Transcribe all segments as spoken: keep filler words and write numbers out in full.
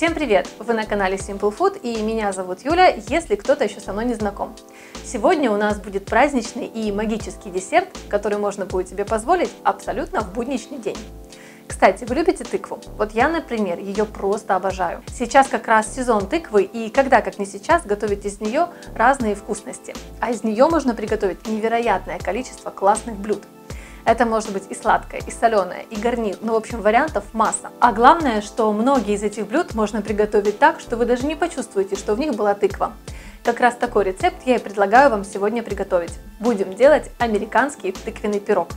Всем привет! Вы на канале Simple Food, и меня зовут Юля, если кто-то еще со мной не знаком. Сегодня у нас будет праздничный и магический десерт, который можно будет себе позволить абсолютно в будничный день. Кстати, вы любите тыкву? Вот я, например, ее просто обожаю. Сейчас как раз сезон тыквы, и когда, как не сейчас, готовить из нее разные вкусности. А из нее можно приготовить невероятное количество классных блюд. Это может быть и сладкое, и соленое, и гарнир, ну в общем вариантов масса. А главное, что многие из этих блюд можно приготовить так, что вы даже не почувствуете, что в них была тыква. Как раз такой рецепт я и предлагаю вам сегодня приготовить. Будем делать американский тыквенный пирог.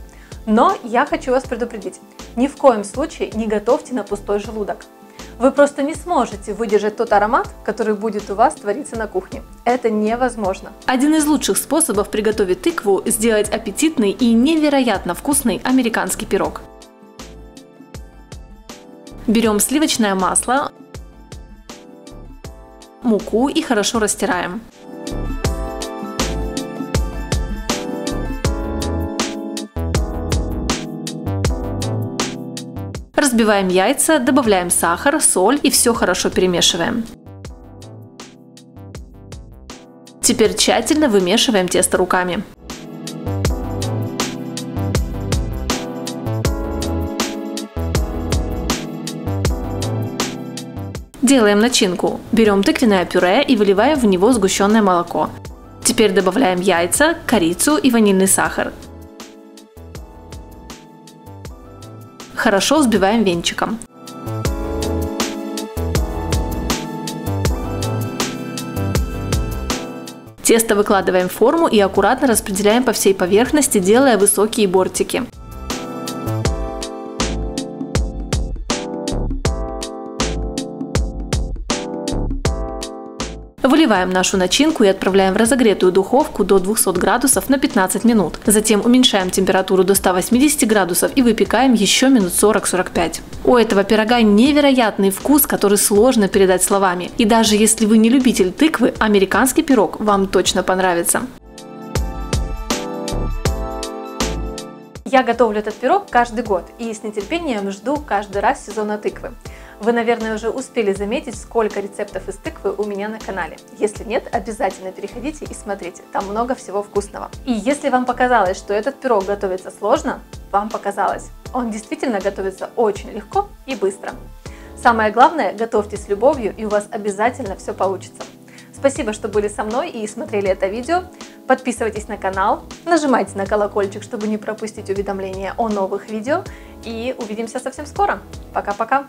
Но я хочу вас предупредить, ни в коем случае не готовьте на пустой желудок. Вы просто не сможете выдержать тот аромат, который будет у вас твориться на кухне. Это невозможно. Один из лучших способов приготовить тыкву – сделать аппетитный и невероятно вкусный американский пирог. Берем сливочное масло, муку и хорошо растираем. Разбиваем яйца, добавляем сахар, соль и все хорошо перемешиваем. Теперь тщательно вымешиваем тесто руками. Делаем начинку. Берем тыквенное пюре и выливаем в него сгущенное молоко. Теперь добавляем яйца, корицу и ванильный сахар. Хорошо взбиваем венчиком. Тесто выкладываем в форму и аккуратно распределяем по всей поверхности, делая высокие бортики. Выливаем нашу начинку и отправляем в разогретую духовку до двухсот градусов на пятнадцать минут. Затем уменьшаем температуру до ста восьмидесяти градусов и выпекаем еще минут сорок-сорок пять. У этого пирога невероятный вкус, который сложно передать словами. И даже если вы не любитель тыквы, американский пирог вам точно понравится. Я готовлю этот пирог каждый год и с нетерпением жду каждый раз сезона тыквы. Вы, наверное, уже успели заметить, сколько рецептов из тыквы у меня на канале. Если нет, обязательно переходите и смотрите, там много всего вкусного. И если вам показалось, что этот пирог готовится сложно, вам показалось. Он действительно готовится очень легко и быстро. Самое главное, готовьте с любовью, и у вас обязательно все получится. Спасибо, что были со мной и смотрели это видео. Подписывайтесь на канал, нажимайте на колокольчик, чтобы не пропустить уведомления о новых видео. И увидимся совсем скоро. Пока-пока!